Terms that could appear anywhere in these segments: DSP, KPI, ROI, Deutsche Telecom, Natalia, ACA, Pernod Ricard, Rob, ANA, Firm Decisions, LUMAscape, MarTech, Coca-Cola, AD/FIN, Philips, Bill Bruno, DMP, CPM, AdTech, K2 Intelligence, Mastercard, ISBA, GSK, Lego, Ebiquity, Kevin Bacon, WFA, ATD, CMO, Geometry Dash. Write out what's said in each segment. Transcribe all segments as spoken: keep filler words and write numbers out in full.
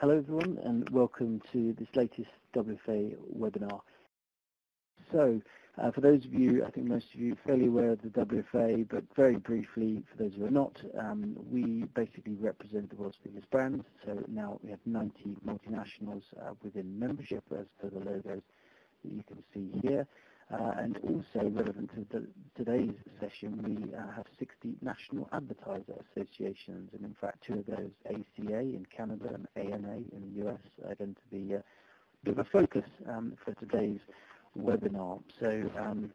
Hello everyone and welcome to this latest W F A webinar. So uh, for those of you, I think most of you are fairly aware of the W F A, but very briefly for those who are not, um, we basically represent the world's biggest brands. So now we have ninety multinationals uh, within membership as per the logos that you can see here. Uh, and also relevant to the, today's session, we uh, have sixty national advertiser associations, and in fact two of those, A C A in Canada and A N A in the U S, are going to be a bit of a focus um, for today's webinar. So um,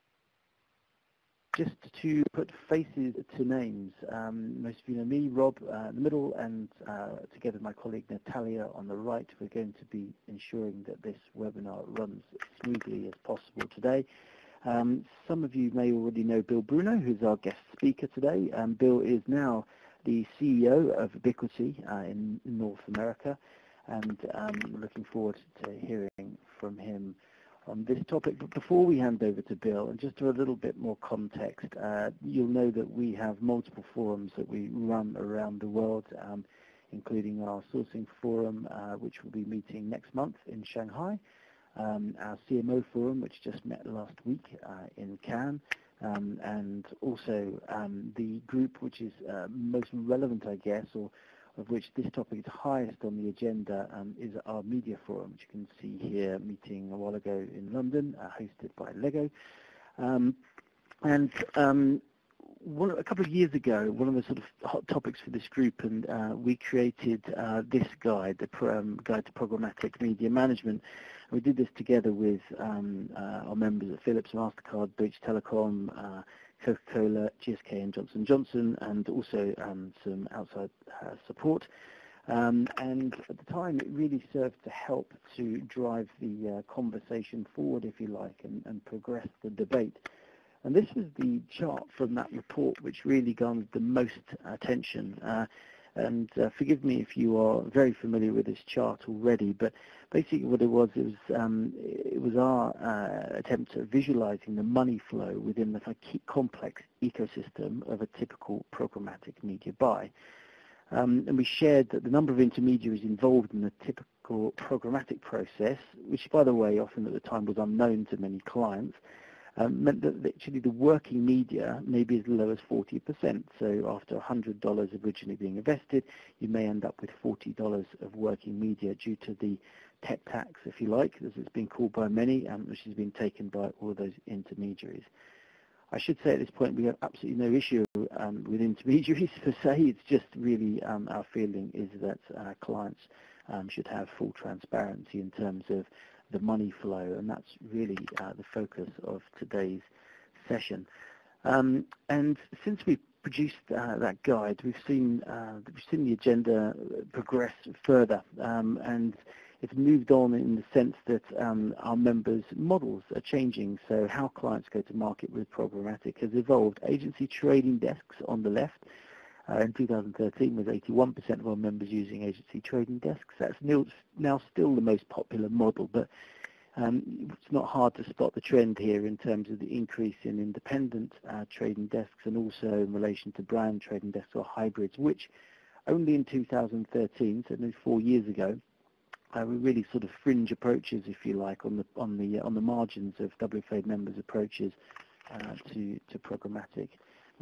just to put faces to names, um, most of you know me, Rob, uh, in the middle, and uh, together with my colleague Natalia on the right, we're going to be ensuring that this webinar runs as smoothly as possible today. Um, some of you may already know Bill Bruno, who's our guest speaker today. Um, Bill is now the C E O of Ebiquity uh, in North America, and um, looking forward to hearing from him on this topic. But before we hand over to Bill, and just for a little bit more context, uh, you'll know that we have multiple forums that we run around the world, um, including our sourcing forum, uh, which will be meeting next month in Shanghai, um, our C M O forum, which just met last week uh, in Cannes, um, and also um, the group which is uh, most relevant, I guess, or of which this topic is highest on the agenda, um, is our media forum, which you can see here, meeting a while ago in London, uh, hosted by Lego. Um, and um, one, a couple of years ago, one of the sort of hot topics for this group, and uh, we created uh, this guide, the Pro, um, Guide to Programmatic Media Management. We did this together with um, uh, our members at Philips, Mastercard, Deutsche Telecom, uh, Coca-Cola, G S K, and Johnson and Johnson, and also um, some outside uh, support. Um, and at the time, it really served to help to drive the uh, conversation forward, if you like, and, and progress the debate. And this was the chart from that report which really garnered the most attention. Uh, and uh, forgive me if you are very familiar with this chart already, but basically what it was, it was, um, it was our uh, attempt at visualizing the money flow within the complex ecosystem of a typical programmatic media buy. Um, and we shared that the number of intermediaries involved in the typical programmatic process, which by the way often at the time was unknown to many clients, um, meant that actually the working media may be as low as forty percent. So after one hundred dollars originally being invested, you may end up with forty dollars of working media due to the tech tax, if you like, as it's been called by many, and um, which has been taken by all those intermediaries. I should say at this point we have absolutely no issue um, with intermediaries per se. It's just really um, our feeling is that our clients um, should have full transparency in terms of the money flow, and that's really uh, the focus of today's session. Um, and since we produced uh, that guide, we've seen uh, we've seen the agenda progress further, um, and it's moved on in the sense that um, our members' models are changing. So how clients go to market with programmatic has evolved. Agency trading desks on the left uh, in two thousand thirteen was eighty-one percent of our members using agency trading desks. That's now still the most popular model, but um, it's not hard to spot the trend here in terms of the increase in independent uh, trading desks, and also in relation to brand trading desks or hybrids, which only in two thousand thirteen, so nearly four years ago, Uh, we really sort of fringe approaches, if you like, on the on the on the margins of W F A members' approaches uh, to to programmatic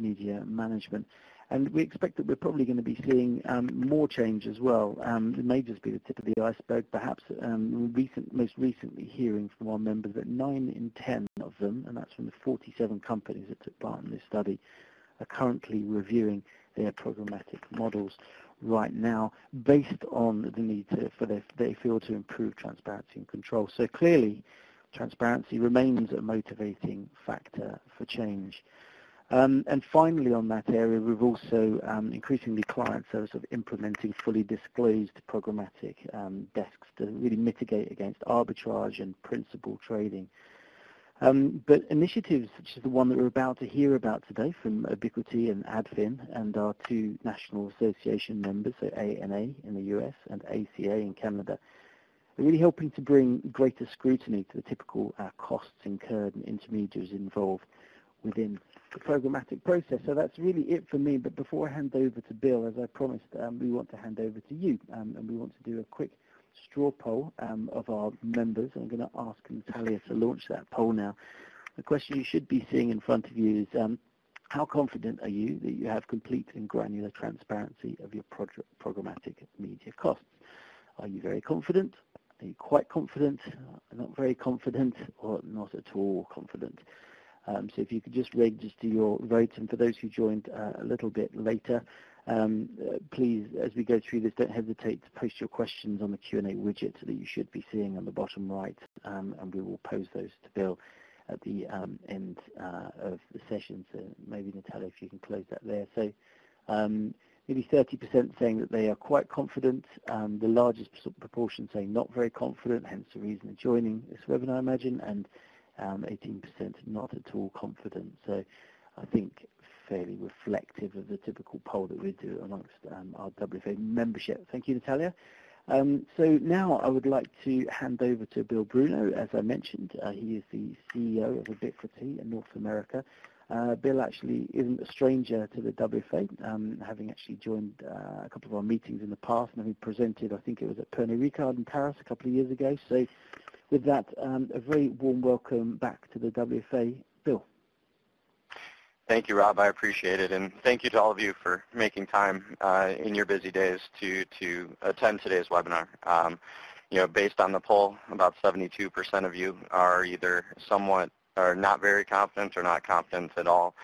media management, and we expect that we're probably going to be seeing um, more change as well. Um, it may just be the tip of the iceberg, perhaps. Um, recent, most recently, hearing from our members that nine in ten of them, and that's from the forty-seven companies that took part in this study, are currently reviewing their programmatic models right now, based on the need to, for their, they feel to improve transparency and control. So clearly, transparency remains a motivating factor for change. Um, and finally, on that area, we've also um, increasingly clients are sort of implementing fully disclosed programmatic um, desks to really mitigate against arbitrage and principal trading. Um, but initiatives such as the one that we're about to hear about today from Ebiquity and AD/FIN and our two national association members, so A N A in the U S and A C A in Canada, are really helping to bring greater scrutiny to the typical uh, costs incurred and intermediaries involved within the programmatic process. So that's really it for me, but before I hand over to Bill, as I promised, um, we want to hand over to you, um, and we want to do a quick straw poll um, of our members. I'm going to ask Natalia to launch that poll now. The question you should be seeing in front of you is, um, how confident are you that you have complete and granular transparency of your programmatic media costs? Are you very confident? Are you quite confident? Not very confident, or not at all confident? Um, so if you could just register your vote, and for those who joined uh, a little bit later, um, uh, please, as we go through this, don't hesitate to post your questions on the Q and A widget that you should be seeing on the bottom right, um, and we will pose those to Bill at the um, end uh, of the session. So maybe Natalia, if you can close that there. So um, maybe thirty percent saying that they are quite confident, um, the largest proportion saying not very confident, hence the reason they're joining this webinar, I imagine, and um, eighteen percent not at all confident. So I think fairly reflective of the typical poll that we do amongst um, our W F A membership. Thank you, Natalia. Um, so now I would like to hand over to Bill Bruno. As I mentioned, uh, he is the C E O of Ebiquity in North America. Uh, Bill actually isn't a stranger to the W F A, um, having actually joined uh, a couple of our meetings in the past, and he presented, I think it was at Pernod Ricard in Paris a couple of years ago. So with that, um, a very warm welcome back to the W F A. Bill. Thank you, Rob. I appreciate it, and thank you to all of you for making time uh, in your busy days to to attend today's webinar. Um, you know, based on the poll, about seventy-two percent of you are either somewhat or not very confident or not confident at all.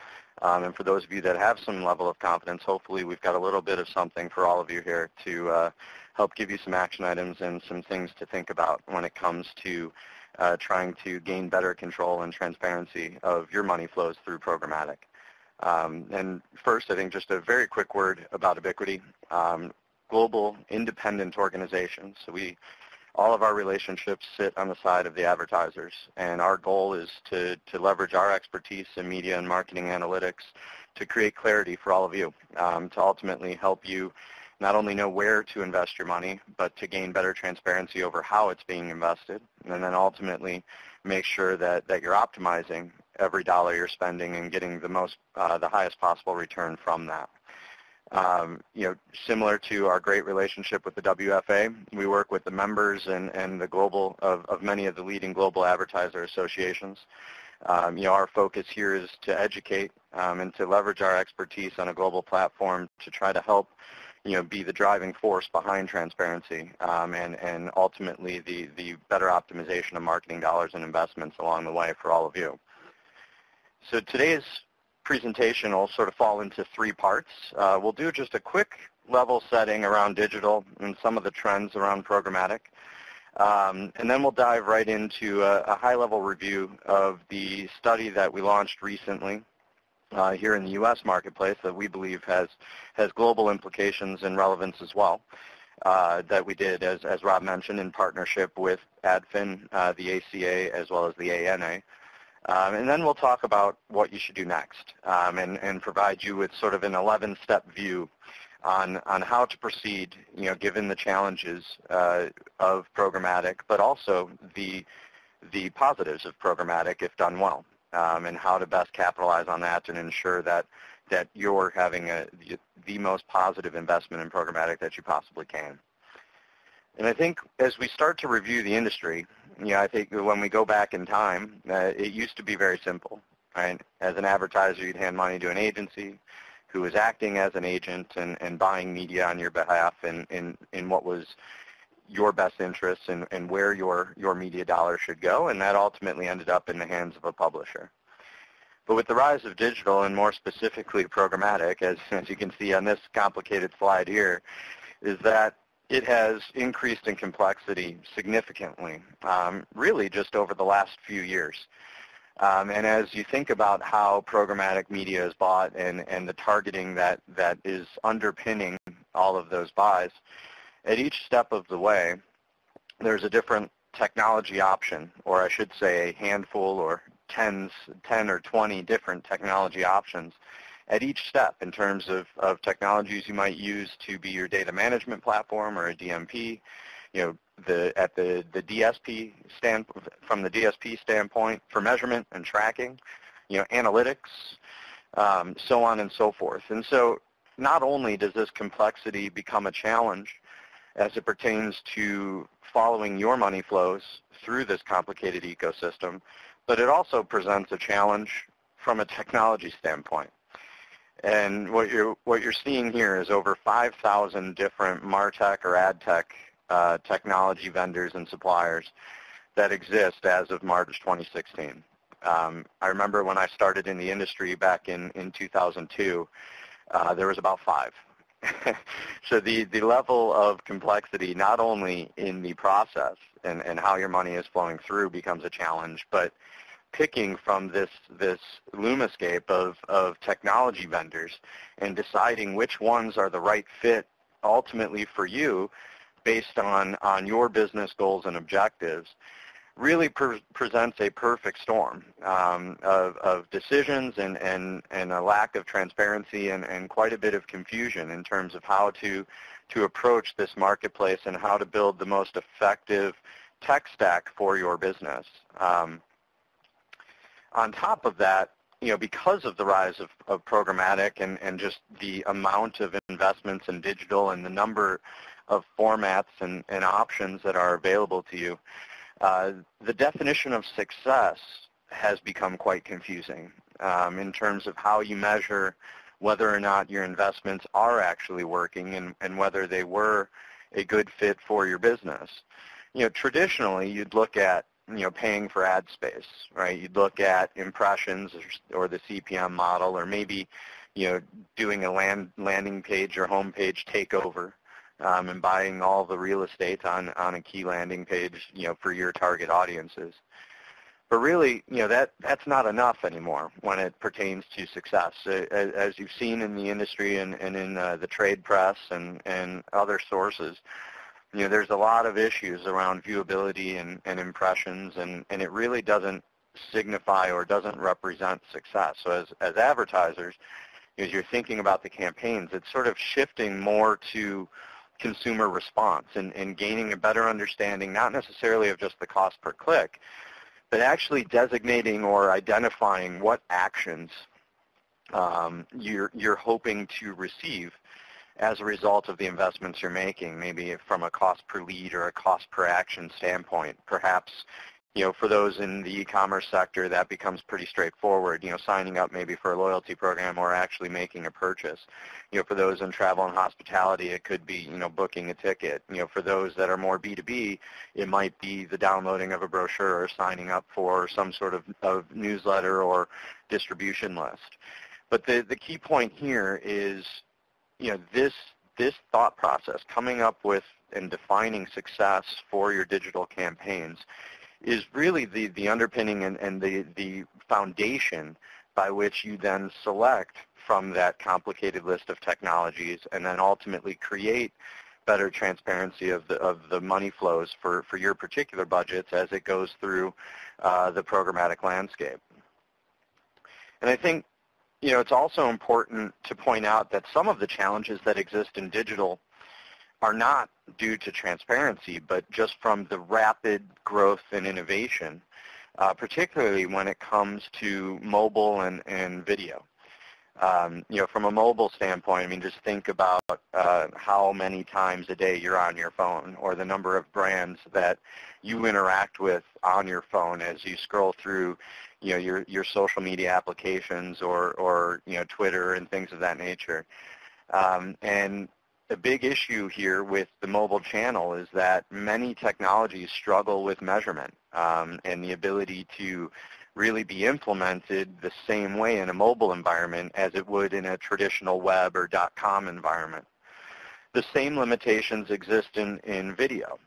Um, and for those of you that have some level of confidence, hopefully we've got a little bit of something for all of you here to uh, help give you some action items and some things to think about when it comes to uh, trying to gain better control and transparency of your money flows through programmatic. Um, and first, I think just a very quick word about Ebiquity, um, global independent organization. So we, all of our relationships sit on the side of the advertisers, and our goal is to, to leverage our expertise in media and marketing analytics to create clarity for all of you, um, to ultimately help you not only know where to invest your money, but to gain better transparency over how it's being invested, and then ultimately make sure that, that you're optimizing every dollar you're spending and getting the most, uh, the highest possible return from that. Um, you know, similar to our great relationship with the W F A, we work with the members and, and the global of, of many of the leading global advertiser associations. Um, you know, our focus here is to educate um, and to leverage our expertise on a global platform to try to help, you know, be the driving force behind transparency um, and, and ultimately the, the better optimization of marketing dollars and investments along the way for all of you. So today's presentation will sort of fall into three parts. Uh, we'll do just a quick level setting around digital and some of the trends around programmatic. Um, and then we'll dive right into a, a high-level review of the study that we launched recently uh, here in the U S marketplace that we believe has, has global implications and relevance as well, uh, that we did, as, as Rob mentioned, in partnership with ad fin, uh, the A C A, as well as the A N A. Um, and then we'll talk about what you should do next um, and, and provide you with sort of an eleven-step view on, on how to proceed, you know, given the challenges uh, of programmatic, but also the, the positives of programmatic if done well, um, and how to best capitalize on that and ensure that, that you're having a, the most positive investment in programmatic that you possibly can. And I think as we start to review the industry, you know, I think when we go back in time, uh, it used to be very simple, right? As an advertiser, you'd hand money to an agency who was acting as an agent and, and buying media on your behalf in, in, in what was your best interests and, and where your, your media dollar should go, and that ultimately ended up in the hands of a publisher. But with the rise of digital and more specifically programmatic, as, as you can see on this complicated slide here, is that it has increased in complexity significantly, um, really just over the last few years. Um, and as you think about how programmatic media is bought and, and the targeting that, that is underpinning all of those buys, at each step of the way, there's a different technology option, or I should say a handful or tens, ten or twenty different technology options at each step in terms of, of technologies you might use to be your data management platform or a D M P, you know, the, at the, the D S P stand, from the D S P standpoint for measurement and tracking, you know, analytics, um, so on and so forth. And so not only does this complexity become a challenge as it pertains to following your money flows through this complicated ecosystem, but it also presents a challenge from a technology standpoint. And what you're, what you're seeing here is over five thousand different MarTech or AdTech uh, technology vendors and suppliers that exist as of March twenty sixteen. Um, I remember when I started in the industry back in, in two thousand two, uh, there was about five. So the, the level of complexity, not only in the process and, and how your money is flowing through, becomes a challenge, but picking from this, this lumascape of, of technology vendors and deciding which ones are the right fit ultimately for you based on, on your business goals and objectives really pre presents a perfect storm um, of, of decisions and, and, and a lack of transparency and, and quite a bit of confusion in terms of how to, to approach this marketplace and how to build the most effective tech stack for your business. Um, on top of that, you know, because of the rise of, of programmatic and, and just the amount of investments in digital and the number of formats and, and options that are available to you, Uh, the definition of success has become quite confusing um, in terms of how you measure whether or not your investments are actually working and, and whether they were a good fit for your business. You know, traditionally, you'd look at, you know, paying for ad space, right? You'd look at impressions or, or the C P M model, or maybe, you know, doing a land, landing page or homepage takeover. Um, and buying all the real estate on, on a key landing page, you know, for your target audiences. But really, you know, that, that's not enough anymore when it pertains to success. As, as you've seen in the industry and, and in uh, the trade press and, and other sources, you know, there's a lot of issues around viewability and, and impressions, and, and it really doesn't signify or doesn't represent success. So as, as advertisers, as you're thinking about the campaigns, it's sort of shifting more to consumer response and, and gaining a better understanding, not necessarily of just the cost per click, but actually designating or identifying what actions um, you're, you're hoping to receive as a result of the investments you're making, maybe from a cost per lead or a cost per action standpoint. Perhaps, you know, for those in the e-commerce sector, that becomes pretty straightforward, you know, signing up maybe for a loyalty program or actually making a purchase. You know, for those in travel and hospitality, it could be, you know, booking a ticket. You know, for those that are more B two B, it might be the downloading of a brochure or signing up for some sort of, of newsletter or distribution list. But the, the key point here is, you know, this, this thought process, coming up with and defining success for your digital campaigns, is really the, the underpinning and, and the, the foundation by which you then select from that complicated list of technologies and then ultimately create better transparency of the, of the money flows for, for your particular budgets as it goes through uh, the programmatic landscape. And I think, you know, it's also important to point out that some of the challenges that exist in digital are not due to transparency, but just from the rapid growth and innovation, uh, particularly when it comes to mobile and, and video. Um, you know, from a mobile standpoint, I mean, just think about uh, how many times a day you're on your phone, or the number of brands that you interact with on your phone as you scroll through, you know, your, your social media applications or, or, you know, Twitter and things of that nature. Um, and the big issue here with the mobile channel is that many technologies struggle with measurement um, and the ability to really be implemented the same way in a mobile environment as it would in a traditional web or dot com environment. The same limitations exist in, in video.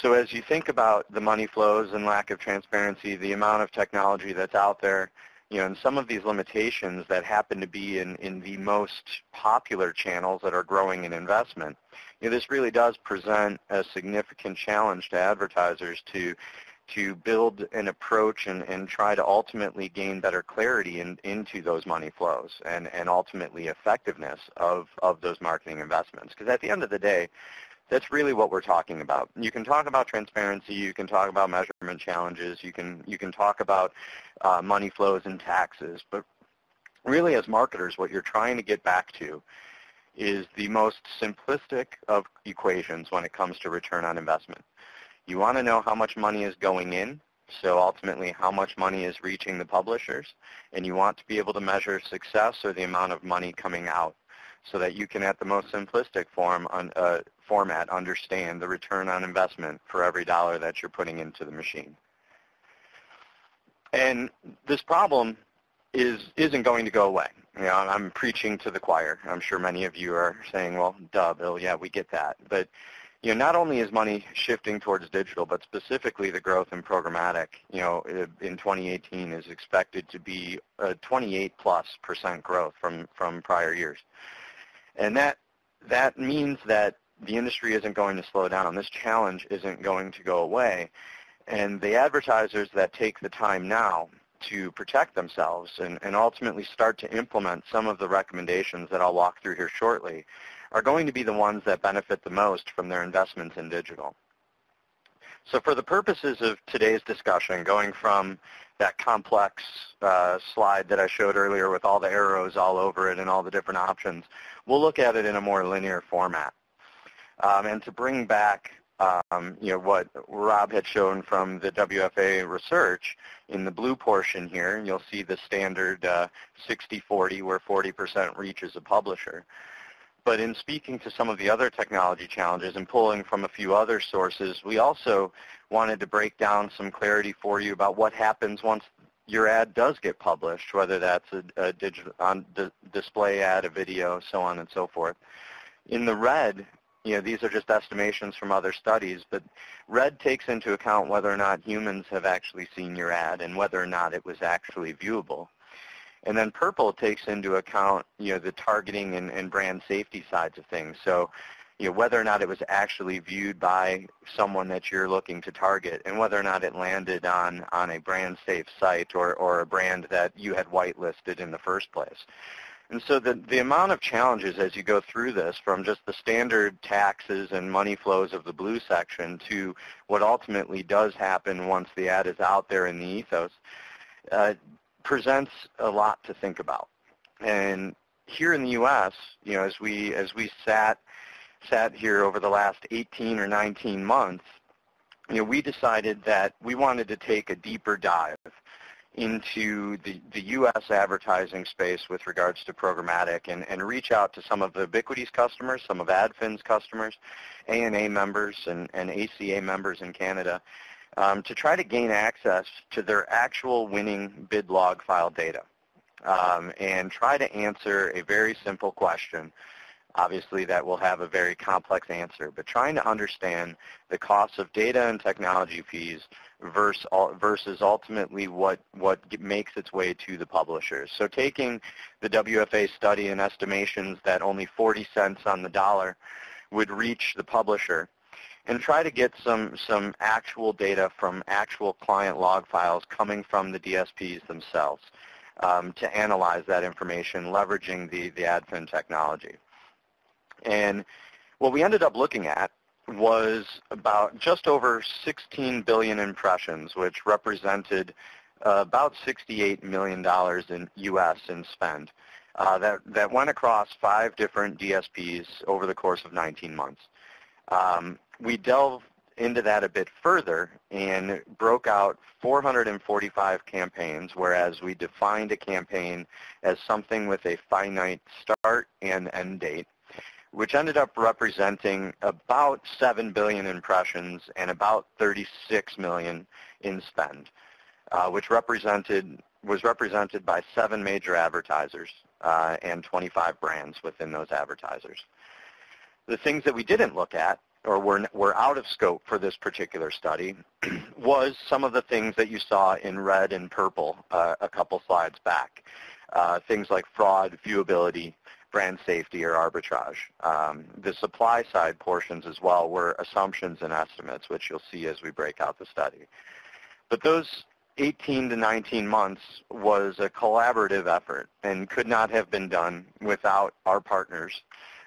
So as you think about the money flows and lack of transparency, the amount of technology that's out there, you know, and some of these limitations that happen to be in, in the most popular channels that are growing in investment, you know, this really does present a significant challenge to advertisers to, to build an approach and, and try to ultimately gain better clarity in, into those money flows and, and ultimately effectiveness of, of those marketing investments. Because at the end of the day, that's really what we're talking about. You can talk about transparency, you can talk about measurement challenges, you can, you can talk about uh, money flows and taxes, but really as marketers, what you're trying to get back to is the most simplistic of equations when it comes to return on investment. You want to know how much money is going in, so ultimately how much money is reaching the publishers, and you want to be able to measure success or the amount of money coming out so that you can, at the most simplistic form, uh, format, understand the return on investment for every dollar that you're putting into the machine. And this problem is, isn't going to go away. You know, I'm preaching to the choir. I'm sure many of you are saying, well, duh, Bill, yeah, we get that. But you know, not only is money shifting towards digital, but specifically the growth in programmatic, you know, in twenty eighteen is expected to be a twenty-eight plus percent growth from, from prior years. And that, that means that the industry isn't going to slow down. This challenge isn't going to go away. And the advertisers that take the time now to protect themselves and, and ultimately start to implement some of the recommendations that I'll walk through here shortly are going to be the ones that benefit the most from their investments in digital. So for the purposes of today's discussion, going from that complex uh, slide that I showed earlier with all the arrows all over it and all the different options, we'll look at it in a more linear format. Um, and to bring back Um, you know, what Rob had shown from the W F A research, in the blue portion here, you'll see the standard sixty forty, uh, where forty percent reaches a publisher. But in speaking to some of the other technology challenges and pulling from a few other sources, we also wanted to break down some clarity for you about what happens once your ad does get published, whether that's a, a digital, on di- display ad, a video, so on and so forth. In the red, you know, these are just estimations from other studies, but red takes into account whether or not humans have actually seen your ad and whether or not it was actually viewable. And then purple takes into account, you know, the targeting and, and brand safety sides of things. So, you know, whether or not it was actually viewed by someone that you're looking to target and whether or not it landed on, on a brand safe site or, or a brand that you had whitelisted in the first place. And so the, the amount of challenges as you go through this, from just the standard taxes and money flows of the blue section to what ultimately does happen once the ad is out there in the ethos, uh, presents a lot to think about. And here in the U S, you know, as we as we sat sat here over the last eighteen or nineteen months, you know, we decided that we wanted to take a deeper dive into the, the U S advertising space with regards to programmatic and, and reach out to some of the Ebiquity's customers, some of AD/FIN's customers, A N A members, and, and A C A members in Canada, um, to try to gain access to their actual winning bid log file data um, and try to answer a very simple question. Obviously, that will have a very complex answer, but trying to understand the costs of data and technology fees versus, versus ultimately what, what makes its way to the publishers. So taking the W F A study and estimations that only forty cents on the dollar would reach the publisher and try to get some, some actual data from actual client log files coming from the D S Ps themselves um, to analyze that information, leveraging the, the AD/FIN technology. And what we ended up looking at was about just over sixteen billion impressions, which represented uh, about sixty-eight million dollars in U S in spend. Uh, that, that went across five different D S Ps over the course of nineteen months. Um, we delved into that a bit further and broke out four hundred forty-five campaigns, whereas we defined a campaign as something with a finite start and end date, which ended up representing about seven billion impressions and about thirty-six million in spend, uh, which represented, was represented by seven major advertisers uh, and twenty-five brands within those advertisers. The things that we didn't look at or were, were out of scope for this particular study was some of the things that you saw in red and purple uh, a couple slides back, uh, things like fraud, viewability, brand safety, or arbitrage. Um, the supply side portions as well were assumptions and estimates, which you'll see as we break out the study. But those eighteen to nineteen months was a collaborative effort and could not have been done without our partners,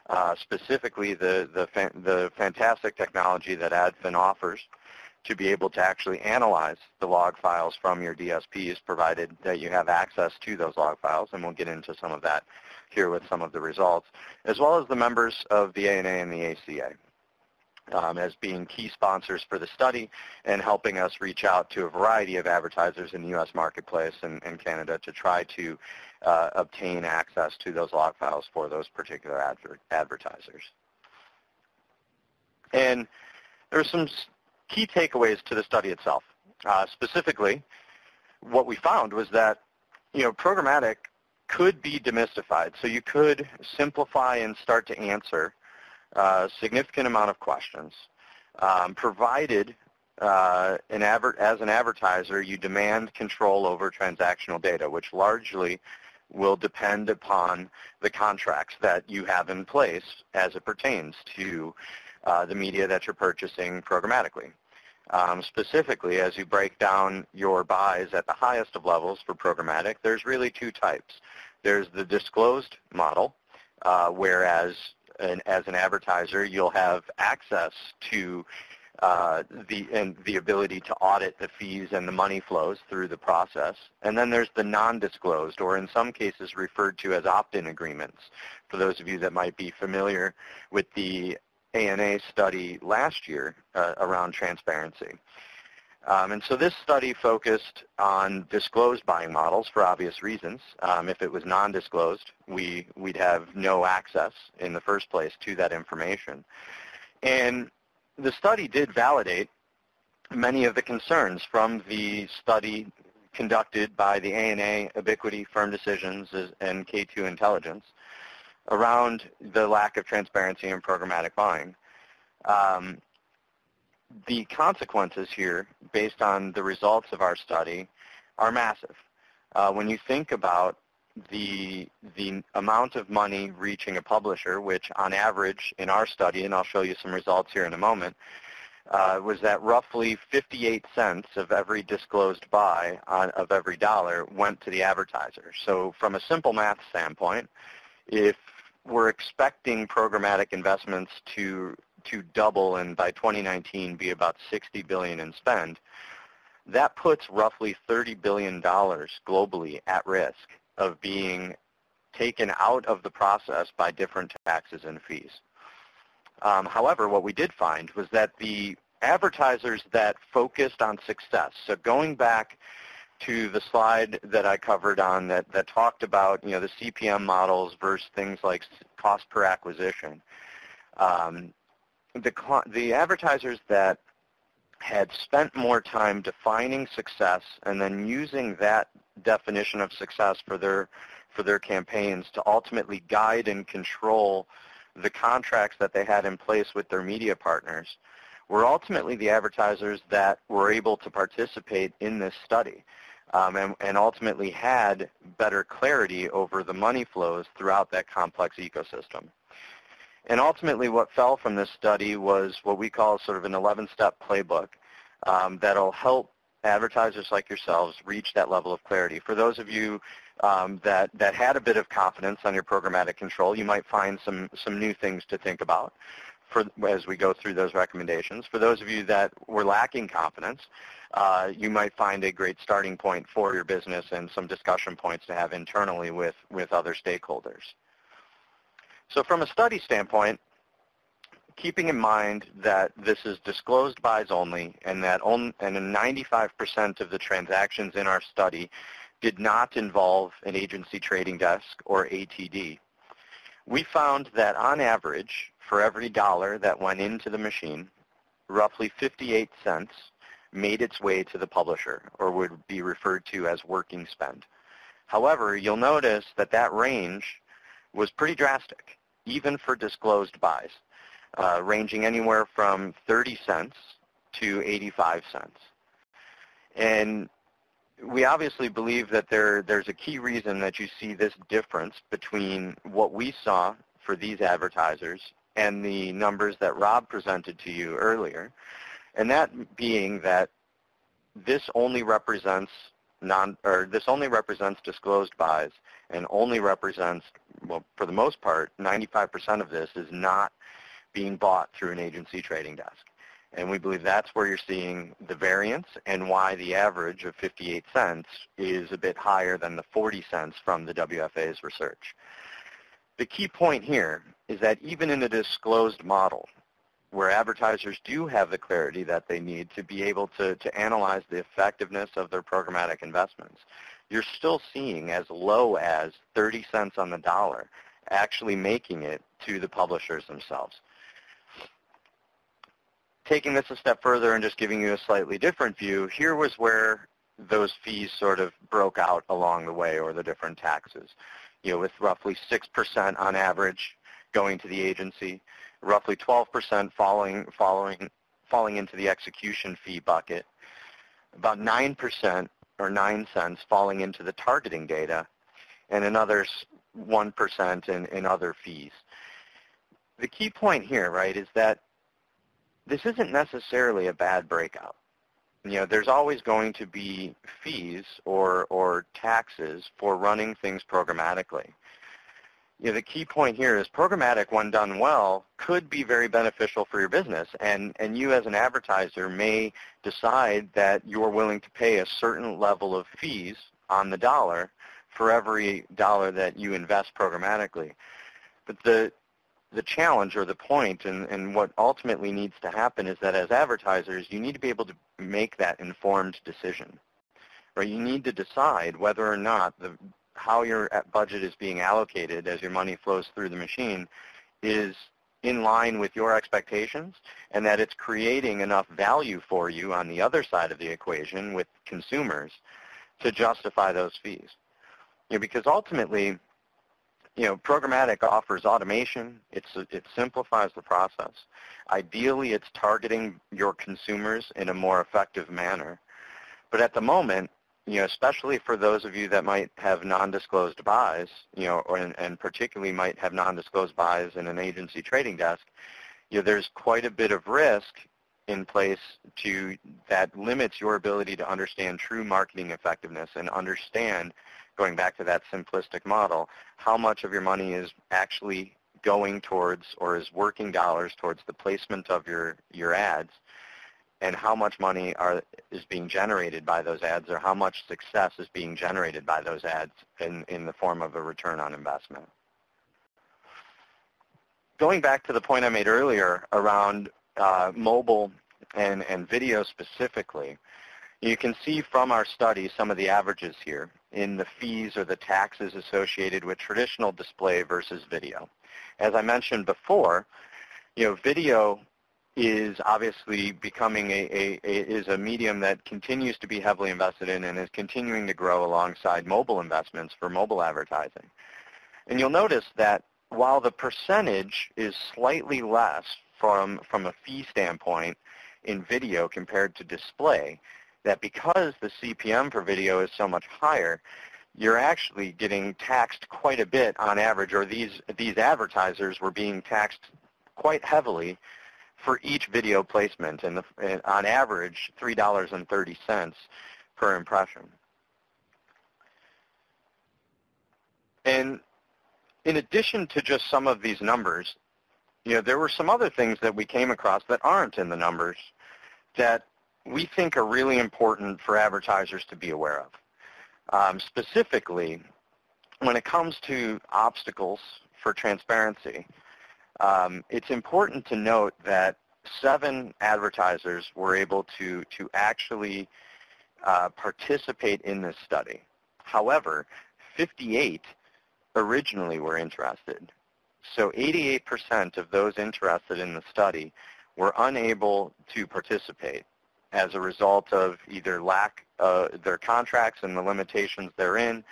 uh, specifically the, the, fa the fantastic technology that AD/FIN offers to be able to actually analyze the log files from your D S Ps, provided that you have access to those log files, and we'll get into some of that here with some of the results, as well as the members of the A N A and the A C A um, as being key sponsors for the study and helping us reach out to a variety of advertisers in the U S marketplace and, and Canada to try to uh, obtain access to those log files for those particular adver advertisers. And there are some key takeaways to the study itself. Uh, specifically, what we found was that, you know, programmatic could be demystified. So you could simplify and start to answer a significant amount of questions, um, provided uh, an adver- as an advertiser you demand control over transactional data, which largely will depend upon the contracts that you have in place as it pertains to Uh, the media that you're purchasing programmatically. Um, specifically, as you break down your buys at the highest of levels for programmatic, there's really two types. There's the disclosed model, uh, whereas an, as an advertiser, you'll have access to uh, the, and the ability to audit the fees and the money flows through the process. And then there's the non-disclosed, or in some cases referred to as opt-in agreements. For those of you that might be familiar with the A N A study last year uh, around transparency. Um, and so this study focused on disclosed buying models for obvious reasons. Um, if it was non-disclosed, we, we'd have no access in the first place to that information. And the study did validate many of the concerns from the study conducted by the A N A, Ebiquity, Firm Decisions, and K two Intelligence around the lack of transparency in programmatic buying. Um, the consequences here, based on the results of our study, are massive. Uh, when you think about the, the amount of money reaching a publisher, which on average in our study, and I'll show you some results here in a moment, uh, was that roughly fifty-eight cents of every disclosed buy on, of every dollar went to the advertiser. So from a simple math standpoint, if we're expecting programmatic investments to to double and by twenty nineteen be about sixty billion dollars in spend, that puts roughly thirty billion dollars globally at risk of being taken out of the process by different taxes and fees. Um, however, what we did find was that the advertisers that focused on success, so going back to the slide that I covered on that, that talked about, you know, the C P M models versus things like cost per acquisition. Um, the, the advertisers that had spent more time defining success and then using that definition of success for their, for their campaigns to ultimately guide and control the contracts that they had in place with their media partners were ultimately the advertisers that were able to participate in this study um, and, and ultimately had better clarity over the money flows throughout that complex ecosystem. And ultimately what fell from this study was what we call sort of an eleven-step playbook um, that'll help advertisers like yourselves reach that level of clarity. For those of you um, that, that had a bit of confidence on your programmatic control, you might find some, some new things to think about for, as we go through those recommendations. For those of you that were lacking confidence, uh, you might find a great starting point for your business and some discussion points to have internally with, with other stakeholders. So from a study standpoint, keeping in mind that this is disclosed buys only and that on, and ninety-five percent of the transactions in our study did not involve an agency trading desk or A T D, we found that on average, for every dollar that went into the machine, roughly fifty-eight cents made its way to the publisher, or would be referred to as working spend. However, you'll notice that that range was pretty drastic, even for disclosed buys, uh, ranging anywhere from thirty cents to eighty-five cents. And we obviously believe that there, there's a key reason that you see this difference between what we saw for these advertisers and the numbers that Rob presented to you earlier, and that being that this only represents non, or this only represents disclosed buys, and only represents, well, for the most part, ninety-five percent of this is not being bought through an agency trading desk, and we believe that's where you're seeing the variance and why the average of fifty-eight cents is a bit higher than the forty cents from the W F A's research. The key point here is that even in a disclosed model, where advertisers do have the clarity that they need to be able to, to analyze the effectiveness of their programmatic investments, you're still seeing as low as thirty cents on the dollar actually making it to the publishers themselves. Taking this a step further and just giving you a slightly different view, here was where those fees sort of broke out along the way, or the different taxes. You know, with roughly six percent on average going to the agency, roughly twelve percent falling, following, falling into the execution fee bucket, about nine percent or nine cents falling into the targeting data, and another one percent in, in other fees. The key point here, right, is that this isn't necessarily a bad breakout. You know, there's always going to be fees or, or taxes for running things programmatically. You know, the key point here is programmatic, when done well, could be very beneficial for your business, and, and you as an advertiser may decide that you're willing to pay a certain level of fees on the dollar for every dollar that you invest programmatically. But the, the challenge, or the point, and, and what ultimately needs to happen is that as advertisers, you need to be able to make that informed decision. Right? You need to decide whether or not the how your budget is being allocated as your money flows through the machine is in line with your expectations, and that it's creating enough value for you on the other side of the equation with consumers to justify those fees. You know, because ultimately, you know, programmatic offers automation. It's, it simplifies the process. Ideally, it's targeting your consumers in a more effective manner. But at the moment, you know, especially for those of you that might have non-disclosed buys, you know, or, and particularly might have non-disclosed buys in an agency trading desk, you know, there's quite a bit of risk in place to that limits your ability to understand true marketing effectiveness and understand, going back to that simplistic model, how much of your money is actually going towards or is working dollars towards the placement of your, your ads, and how much money are, is being generated by those ads, or how much success is being generated by those ads in, in the form of a return on investment. Going back to the point I made earlier around uh, mobile and, and video specifically, you can see from our study some of the averages here in the fees or the taxes associated with traditional display versus video. As I mentioned before, you know, video is obviously becoming a, a, a is a medium that continues to be heavily invested in and is continuing to grow alongside mobile investments for mobile advertising. And you'll notice that while the percentage is slightly less from, from a fee standpoint in video compared to display, that because the C P M for video is so much higher, you're actually getting taxed quite a bit on average, or these, these advertisers were being taxed quite heavily for each video placement, and, the, and on average, three dollars and thirty cents per impression. And in addition to just some of these numbers, you know, there were some other things that we came across that aren't in the numbers that we think are really important for advertisers to be aware of. Um, specifically, when it comes to obstacles for transparency, Um, it's important to note that seven advertisers were able to, to actually uh, participate in this study. However, fifty-eight originally were interested. So eighty-eight percent of those interested in the study were unable to participate as a result of either lack of uh, their contracts and the limitations therein,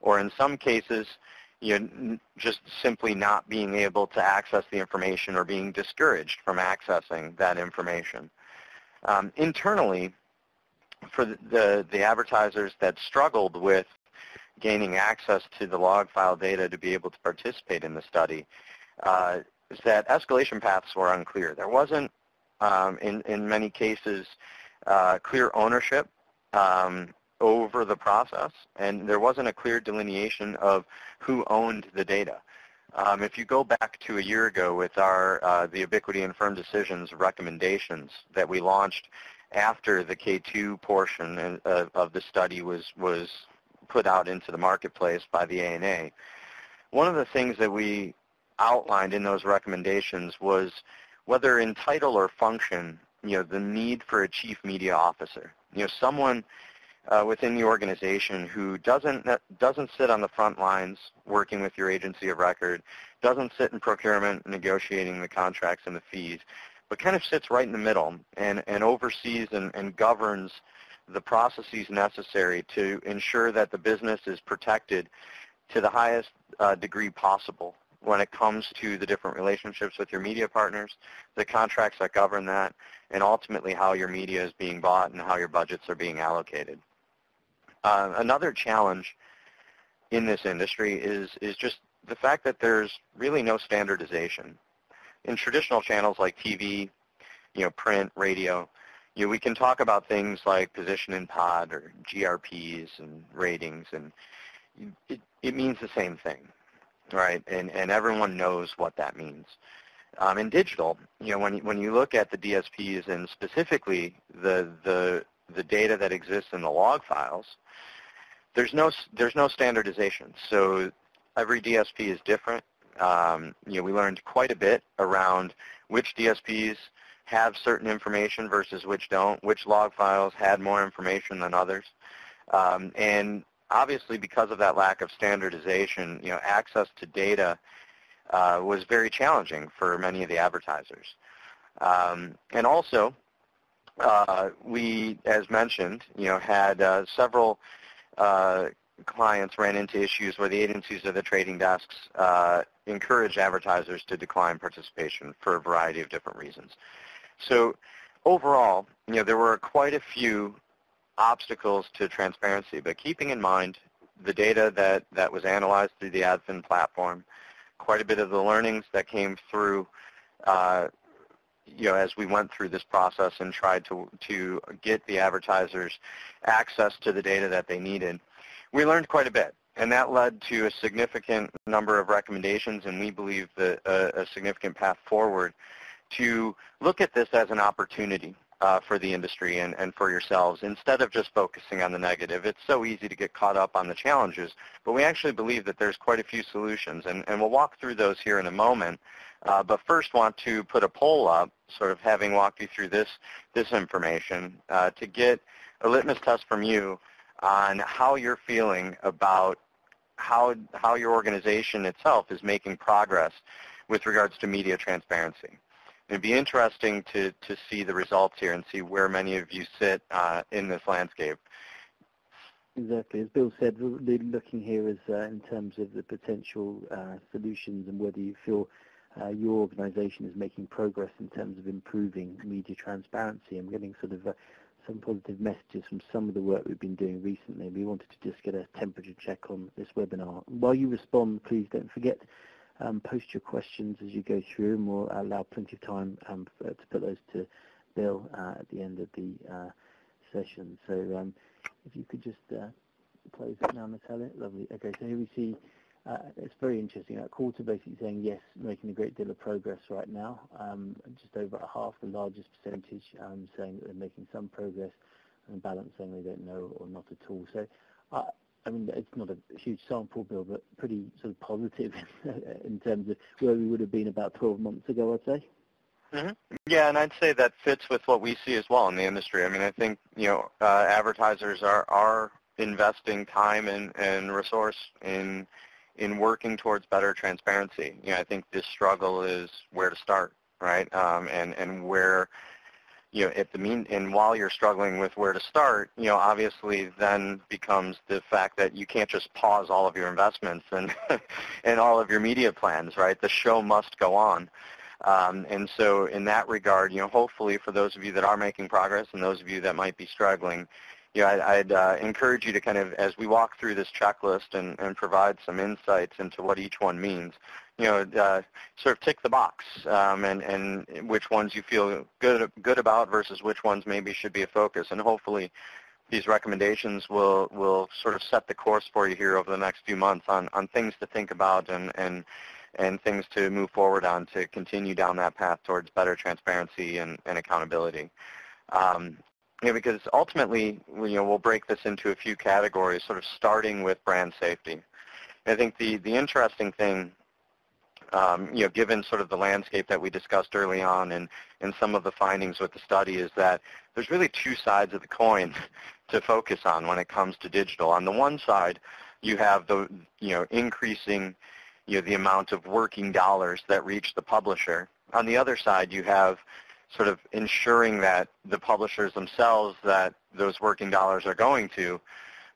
or in some cases, you know, just simply not being able to access the information or being discouraged from accessing that information. Um, internally, for the, the, the advertisers that struggled with gaining access to the log file data to be able to participate in the study, uh, is that escalation paths were unclear. There wasn't, um, in, in many cases, uh, clear ownership um, over the process, and there wasn't a clear delineation of who owned the data. Um, if you go back to a year ago with our uh, the Ebiquity and Firm Decisions recommendations that we launched after the K two portion in, uh, of the study was was put out into the marketplace by the A N A, one of the things that we outlined in those recommendations was whether in title or function, you know, the need for a chief media officer, you know, someone uh, within the organization who doesn't doesn't sit on the front lines working with your agency of record, doesn't sit in procurement negotiating the contracts and the fees, but kind of sits right in the middle and, and oversees and, and governs the processes necessary to ensure that the business is protected to the highest uh, degree possible when it comes to the different relationships with your media partners, the contracts that govern that, and ultimately how your media is being bought and how your budgets are being allocated. Uh, another challenge in this industry is, is just the fact that there's really no standardization. In traditional channels like T V, you know, print, radio, you know, we can talk about things like position in pod or G R Ps and ratings, and it, it means the same thing. Right, and, and everyone knows what that means. Um, in digital, you know, when when you look at the D S Ps and specifically the the the data that exists in the log files, there's no there's no standardization. So every D S P is different. Um, you know, we learned quite a bit around which D S Ps have certain information versus which don't, which log files had more information than others, um, and obviously, because of that lack of standardization, you know, access to data uh, was very challenging for many of the advertisers. Um, and also, uh, we, as mentioned, you know, had uh, several uh, clients ran into issues where the agencies or the trading desks uh, encouraged advertisers to decline participation for a variety of different reasons. So, overall, you know, there were quite a few obstacles to transparency, but keeping in mind the data that, that was analyzed through the AdFIN platform, quite a bit of the learnings that came through, uh, you know, as we went through this process and tried to, to get the advertisers access to the data that they needed, we learned quite a bit, and that led to a significant number of recommendations, and we believe that a, a significant path forward to look at this as an opportunity Uh, for the industry and, and for yourselves, instead of just focusing on the negative. It's so easy to get caught up on the challenges, but we actually believe that there's quite a few solutions, and, and we'll walk through those here in a moment, uh, but first want to put a poll up, sort of having walked you through this, this information, uh, to get a litmus test from you on how you're feeling about how, how your organization itself is making progress with regards to media transparency. It'd be interesting to, to see the results here and see where many of you sit uh, in this landscape. Exactly. As Bill said, we're looking here is uh, in terms of the potential uh, solutions and whether you feel uh, your organization is making progress in terms of improving media transparency. I'm getting sort of uh, some positive messages from some of the work we've been doing recently. We wanted to just get a temperature check on this webinar. While you respond, please don't forget Um, post your questions as you go through, and we'll allow plenty of time um, for, to put those to Bill uh, at the end of the uh, session. So um, if you could just uh, close it now, Natalia. Lovely. Okay, so here we see, uh, it's very interesting, that quarter basically saying yes, making a great deal of progress right now. Um, just over half, the largest percentage um, saying that they're making some progress, and the balance saying they don't know or not at all. So. Uh, I mean, it's not a huge sample, Bill, but pretty sort of positive in terms of where we would have been about twelve months ago, I'd say. Mm-hmm. Yeah, and I'd say that fits with what we see as well in the industry. I mean, I think, you know, uh, advertisers are, are investing time and, and resource in in working towards better transparency. You know, I think this struggle is where to start, right, um, and, and where... You know, at the mean, and while you're struggling with where to start, you know, obviously then becomes the fact that you can't just pause all of your investments and and all of your media plans, right? The show must go on. Um, and so in that regard, you know, hopefully for those of you that are making progress and those of you that might be struggling, you know, I'd, I'd uh, encourage you to kind of, as we walk through this checklist and, and provide some insights into what each one means, you know, uh, sort of tick the box um, and, and which ones you feel good, good about versus which ones maybe should be a focus. And hopefully these recommendations will, will sort of set the course for you here over the next few months on, on things to think about and, and, and things to move forward on to continue down that path towards better transparency and, and accountability. Um, you know, because ultimately, you know, we'll break this into a few categories, sort of starting with brand safety. I think the, the interesting thing, um, you know, given sort of the landscape that we discussed early on and, and some of the findings with the study, is that there's really two sides of the coin to focus on when it comes to digital. On the one side, you have the, you know, increasing, you know, the amount of working dollars that reach the publisher. On the other side, you have sort of ensuring that the publishers themselves, that those working dollars are going to,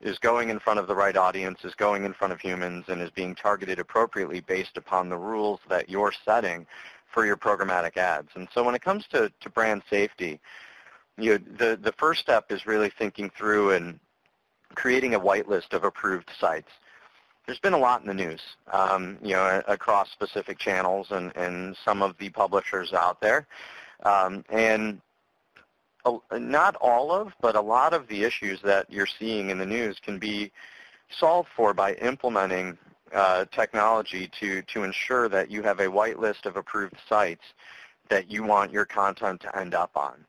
is going in front of the right audience, is going in front of humans, and is being targeted appropriately based upon the rules that you're setting for your programmatic ads. And so when it comes to, to brand safety, you know, the, the first step is really thinking through and creating a whitelist of approved sites. There's been a lot in the news, um, you know, across specific channels and, and some of the publishers out there. Um, and a, not all of, but a lot of the issues that you're seeing in the news can be solved for by implementing uh, technology to, to ensure that you have a whitelist of approved sites that you want your content to end up on.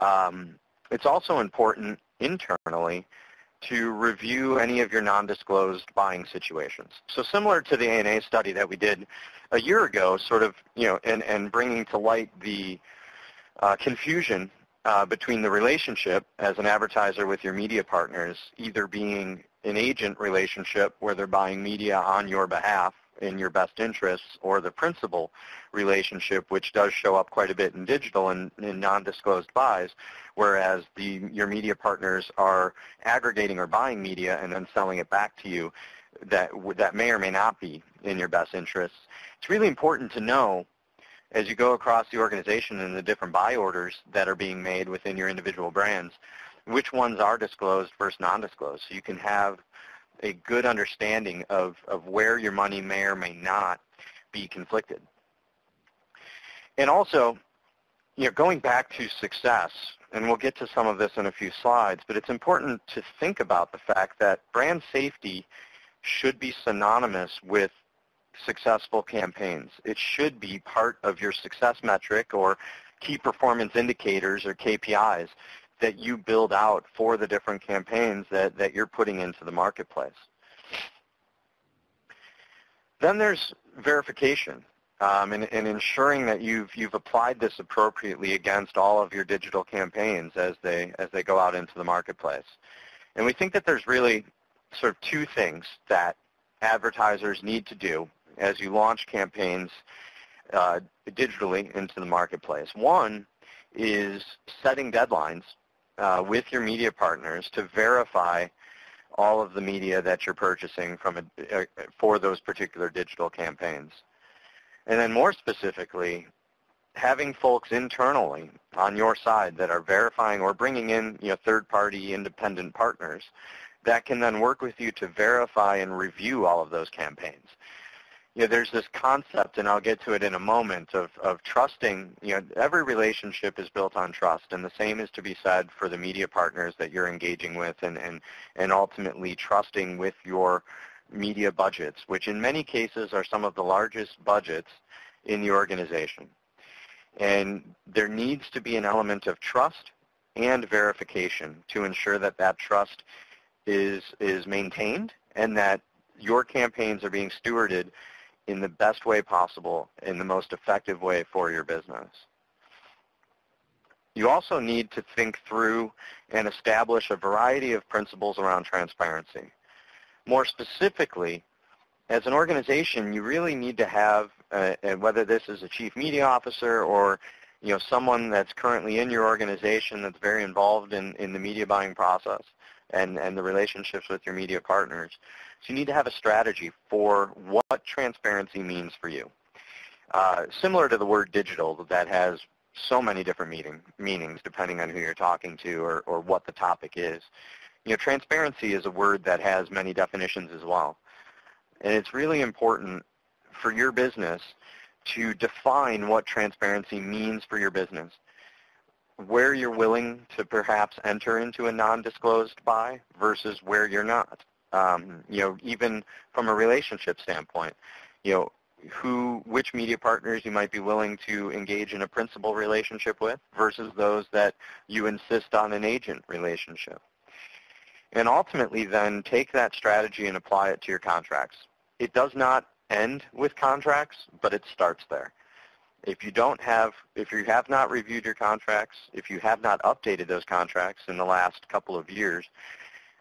Um, it's also important internally to review any of your non-disclosed buying situations. So similar to the A N A study that we did a year ago, sort of, you know, and, and bringing to light the uh, confusion uh, between the relationship as an advertiser with your media partners, either being an agent relationship where they're buying media on your behalf in your best interests, or the principal relationship, which does show up quite a bit in digital and in non-disclosed buys, whereas the, your media partners are aggregating or buying media and then selling it back to you that, that may or may not be in your best interests. It's really important to know as you go across the organization and the different buy orders that are being made within your individual brands, which ones are disclosed versus non-disclosed, so you can have a good understanding of, of where your money may or may not be conflicted. And also, you know, going back to success, and we'll get to some of this in a few slides, but it's important to think about the fact that brand safety should be synonymous with successful campaigns. It should be part of your success metric or key performance indicators or K P Is that you build out for the different campaigns that, that you're putting into the marketplace. Then there's verification um, and, and ensuring that you've, you've applied this appropriately against all of your digital campaigns as they, as they go out into the marketplace. And we think that there's really sort of two things that advertisers need to do as you launch campaigns uh, digitally into the marketplace. One is setting deadlines Uh, with your media partners to verify all of the media that you're purchasing from a, uh, for those particular digital campaigns. And then more specifically, having folks internally on your side that are verifying or bringing in, you know, third-party independent partners that can then work with you to verify and review all of those campaigns. You know, there's this concept, and I'll get to it in a moment, of, of trusting. You know, every relationship is built on trust, and the same is to be said for the media partners that you're engaging with and, and, and ultimately trusting with your media budgets, which in many cases are some of the largest budgets in the organization. And there needs to be an element of trust and verification to ensure that that trust is, is maintained and that your campaigns are being stewarded in the best way possible, in the most effective way for your business. You also need to think through and establish a variety of principles around transparency. More specifically, as an organization, you really need to have, uh, and whether this is a chief media officer or, you know, someone that's currently in your organization that's very involved in, in the media buying process and, and the relationships with your media partners, so you need to have a strategy for what transparency means for you. Uh, similar to the word digital, that has so many different meaning, meanings depending on who you're talking to or, or what the topic is. You know, transparency is a word that has many definitions as well. And it's really important for your business to define what transparency means for your business, where you're willing to perhaps enter into a non-disclosed buy versus where you're not. Um, you know, even from a relationship standpoint, you know, who, which media partners you might be willing to engage in a principal relationship with versus those that you insist on an agent relationship. And ultimately then take that strategy and apply it to your contracts. It does not end with contracts, but it starts there. If you don't have, if you have not reviewed your contracts, if you have not updated those contracts in the last couple of years,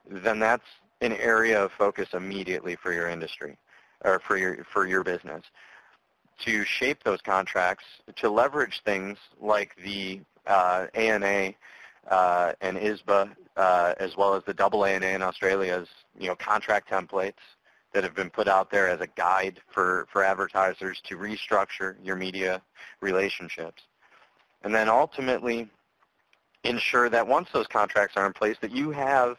then that's an area of focus immediately for your industry or for your for your business. To shape those contracts, to leverage things like the uh, A N A uh, and I S B A, uh, as well as the double A N A in Australia's you know contract templates that have been put out there as a guide for, for advertisers to restructure your media relationships. And then ultimately ensure that once those contracts are in place that you have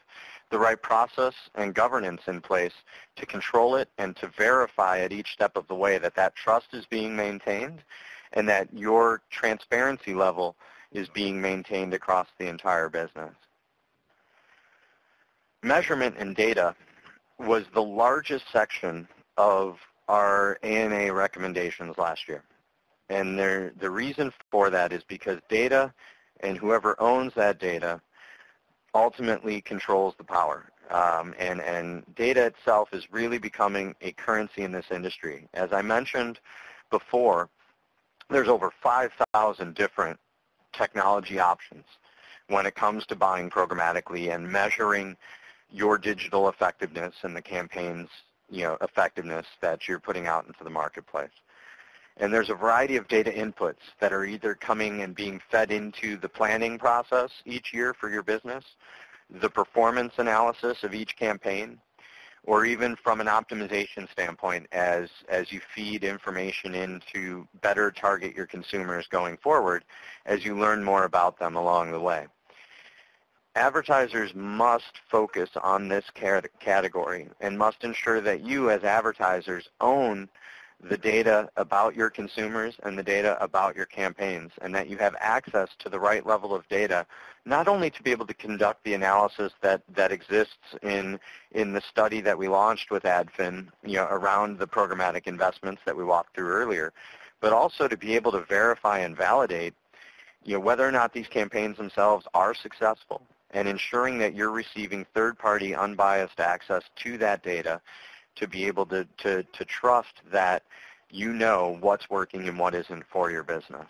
the right process and governance in place to control it and to verify at each step of the way that that trust is being maintained and that your transparency level is being maintained across the entire business. Measurement and data was the largest section of our A N A recommendations last year. And there, the reason for that is because data and whoever owns that data ultimately controls the power. Um, and, and data itself is really becoming a currency in this industry. As I mentioned before, there's over five thousand different technology options when it comes to buying programmatically and measuring your digital effectiveness and the campaign's you know, effectiveness that you're putting out into the marketplace. And there's a variety of data inputs that are either coming and being fed into the planning process each year for your business, the performance analysis of each campaign, or even from an optimization standpoint as, as you feed information in to better target your consumers going forward as you learn more about them along the way. Advertisers must focus on this category and must ensure that you as advertisers own the data about your consumers and the data about your campaigns and that you have access to the right level of data not only to be able to conduct the analysis that, that exists in, in the study that we launched with ad fin you know, around the programmatic investments that we walked through earlier, but also to be able to verify and validate you know, whether or not these campaigns themselves are successful, and ensuring that you're receiving third-party unbiased access to that data to be able to, to, to trust that you know what's working and what isn't for your business.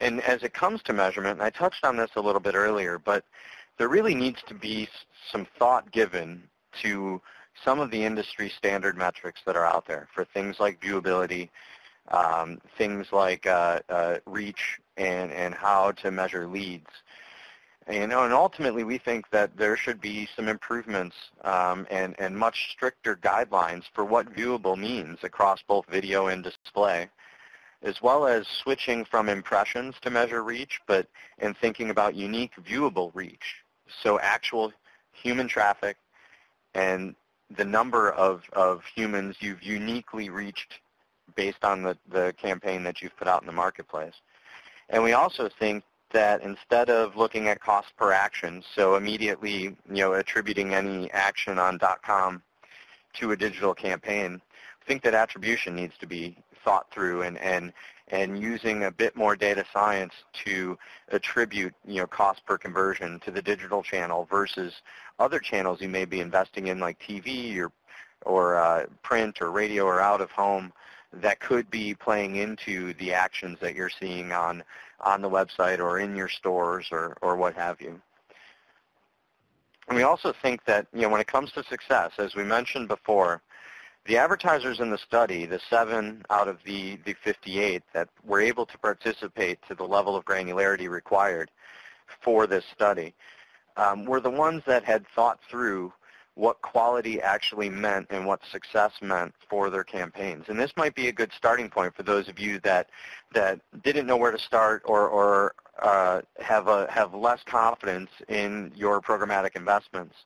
And as it comes to measurement, and I touched on this a little bit earlier, but there really needs to be some thought given to some of the industry standard metrics that are out there for things like viewability, um, things like uh, uh, reach, and, and how to measure leads. And, and ultimately, we think that there should be some improvements um, and, and much stricter guidelines for what viewable means across both video and display, as well as switching from impressions to measure reach, but and thinking about unique viewable reach, so actual human traffic and the number of, of humans you've uniquely reached based on the, the campaign that you've put out in the marketplace. And we also think that instead of looking at cost per action, so immediately you know, attributing any action on .com to a digital campaign, I think that attribution needs to be thought through and, and, and using a bit more data science to attribute you know, cost per conversion to the digital channel versus other channels you may be investing in like T V or, or uh, print or radio or out of home that could be playing into the actions that you're seeing on, on the website or in your stores or, or what have you. And we also think that you know, when it comes to success, as we mentioned before, the advertisers in the study, the seven out of the, the fifty-eight that were able to participate to the level of granularity required for this study, um, were the ones that had thought through what quality actually meant and what success meant for their campaigns. And this might be a good starting point for those of you that that didn't know where to start or, or uh, have, a, have less confidence in your programmatic investments.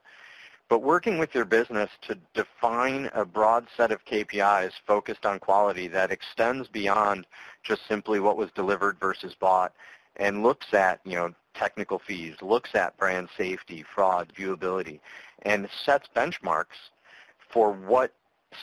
But working with your business to define a broad set of K P Is focused on quality that extends beyond just simply what was delivered versus bought and looks at, you know, technical fees, looks at brand safety, fraud, viewability, and sets benchmarks for what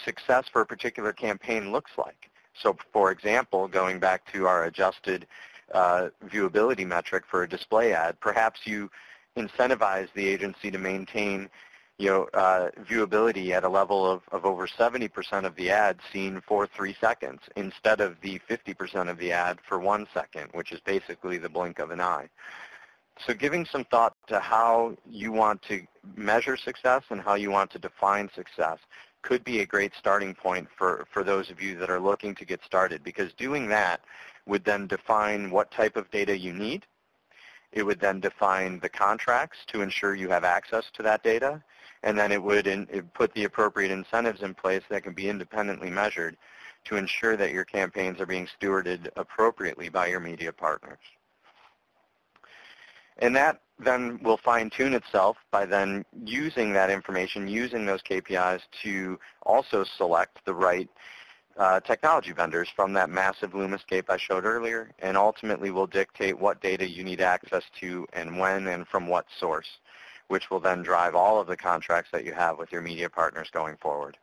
success for a particular campaign looks like. So for example, going back to our adjusted uh, viewability metric for a display ad, perhaps you incentivize the agency to maintain you know, uh, viewability at a level of, of over seventy percent of the ad seen for three seconds instead of the fifty percent of the ad for one second, which is basically the blink of an eye. So giving some thought to how you want to measure success and how you want to define success could be a great starting point for, for those of you that are looking to get started, because doing that would then define what type of data you need. It would then define the contracts to ensure you have access to that data, and then it would in, it put the appropriate incentives in place that can be independently measured to ensure that your campaigns are being stewarded appropriately by your media partners. And that then will fine-tune itself by then using that information, using those K P Is to also select the right uh, technology vendors from that massive LUMAscape I showed earlier, and ultimately will dictate what data you need access to and when and from what source, which will then drive all of the contracts that you have with your media partners going forward.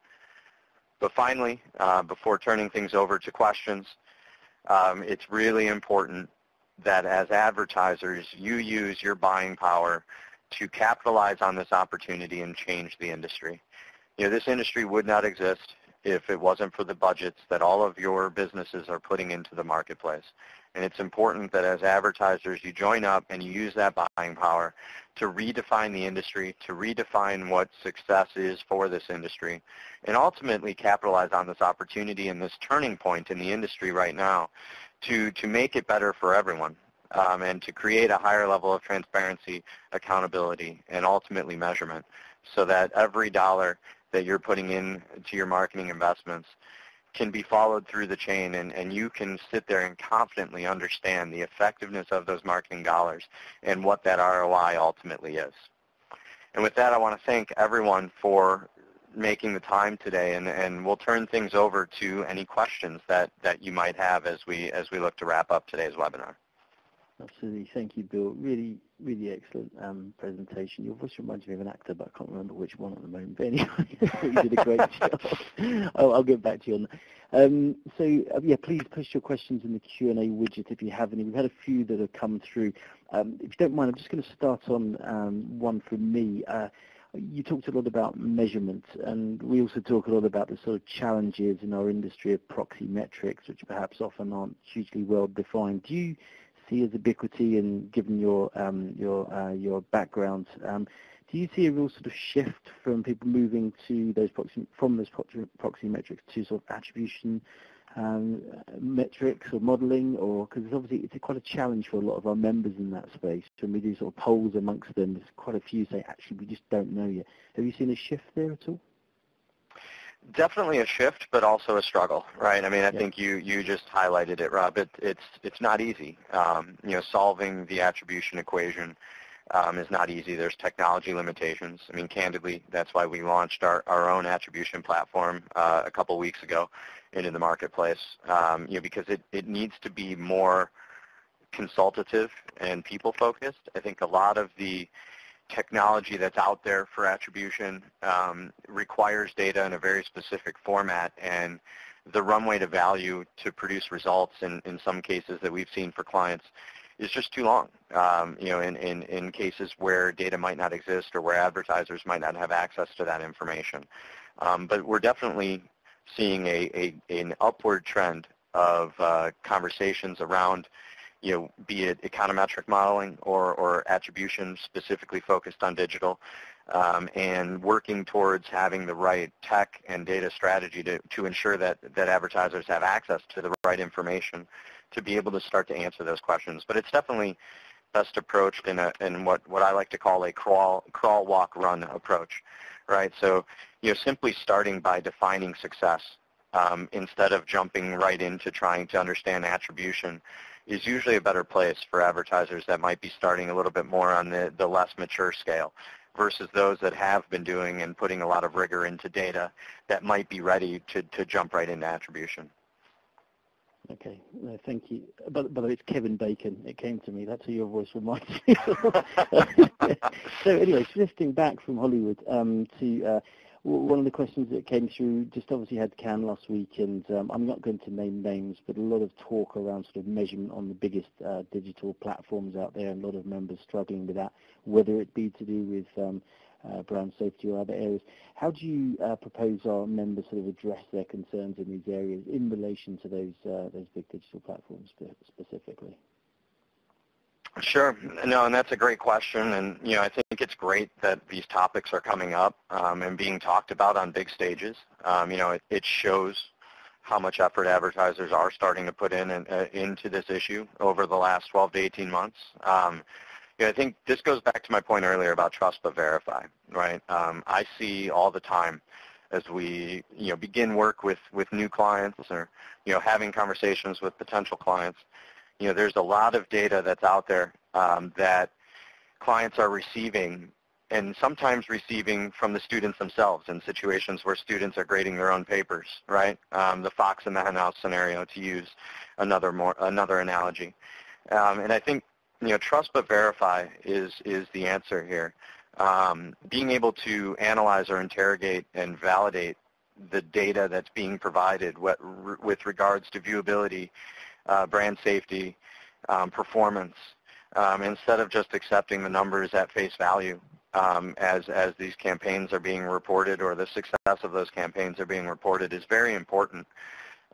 But finally, uh, before turning things over to questions, um, it's really important that as advertisers, you use your buying power to capitalize on this opportunity and change the industry. You know, this industry would not exist if it wasn't for the budgets that all of your businesses are putting into the marketplace. And it's important that as advertisers, you join up and you use that buying power to redefine the industry, to redefine what success is for this industry, and ultimately capitalize on this opportunity and this turning point in the industry right now to, to make it better for everyone, um, and to create a higher level of transparency, accountability, and ultimately measurement, so that every dollar that you're putting in to your marketing investments can be followed through the chain, and, and you can sit there and confidently understand the effectiveness of those marketing dollars and what that R O I ultimately is. And with that, I want to thank everyone for making the time today, and, and we'll turn things over to any questions that, that you might have as we, as we look to wrap up today's webinar. Absolutely. Thank you, Bill. Really, really excellent um, presentation. Your voice reminds me of an actor, but I can't remember which one at the moment. But anyway, you did a great job. I'll, I'll get back to you on that. Um, so, uh, yeah, please post your questions in the Q and A widget if you have any. We've had a few that have come through. Um, if you don't mind, I'm just going to start on um, one from me. Uh, you talked a lot about measurement, and we also talk a lot about the sort of challenges in our industry of proxy metrics, which perhaps often aren't hugely well defined. Do you see as Ebiquity, and given your um, your uh, your background, um, do you see a real sort of shift from people moving to those proxy, from those proxy, proxy metrics to sort of attribution um, metrics or modelling, or because it's obviously it's a, quite a challenge for a lot of our members in that space. When we do sort of polls amongst them, there's quite a few say actually we just don't know yet. Have you seen a shift there at all? Definitely a shift, but also a struggle, right? I mean, I yeah. think you, you just highlighted it, Rob. It, it's, it's not easy. Um, you know, solving the attribution equation um, is not easy. There's technology limitations. I mean, candidly, that's why we launched our, our own attribution platform uh, a couple weeks ago into the marketplace, um, you know, because it, it needs to be more consultative and people-focused. I think a lot of the technology that's out there for attribution um, requires data in a very specific format, and the runway to value to produce results in, in some cases that we've seen for clients is just too long, um, you know, in, in, in cases where data might not exist or where advertisers might not have access to that information. Um, but we're definitely seeing a, a, an upward trend of uh, conversations around, you know, be it econometric modeling or, or attribution specifically focused on digital, um, and working towards having the right tech and data strategy to, to ensure that, that advertisers have access to the right information to be able to start to answer those questions. But it's definitely best approached in, a, in what, what I like to call a crawl, crawl, walk, run approach, right? So, you know, simply starting by defining success um, instead of jumping right into trying to understand attribution is usually a better place for advertisers that might be starting a little bit more on the, the less mature scale versus those that have been doing and putting a lot of rigor into data that might be ready to, to jump right into attribution. Okay, no, thank you. But, but it's Kevin Bacon. It came to me. That's who your voice reminds me of. So anyway, shifting back from Hollywood um, to uh, one of the questions that came through, just obviously had Cannes last week, and um, I'm not going to name names, but a lot of talk around sort of measurement on the biggest uh, digital platforms out there, and a lot of members struggling with that, whether it be to do with um, uh, brand safety or other areas. How do you uh, propose our members sort of address their concerns in these areas in relation to those uh, those big digital platforms specifically? Sure. No, and that's a great question. And, you know, I think it's great that these topics are coming up um, and being talked about on big stages. Um, you know, it, it shows how much effort advertisers are starting to put in and, uh, into this issue over the last twelve to eighteen months. Um, you know, I think this goes back to my point earlier about trust but verify, right? Um, I see all the time as we, you know, begin work with, with new clients or, you know, having conversations with potential clients. You know, there's a lot of data that's out there um, that clients are receiving, and sometimes receiving from the students themselves in situations where students are grading their own papers, right? Um, the fox and the henhouse scenario, to use another more another analogy. Um, and I think, you know, trust but verify is is the answer here. Um, being able to analyze or interrogate and validate the data that's being provided what, with regards to viewability, Uh, brand safety, um, performance, um, instead of just accepting the numbers at face value um, as, as these campaigns are being reported or the success of those campaigns are being reported is very important.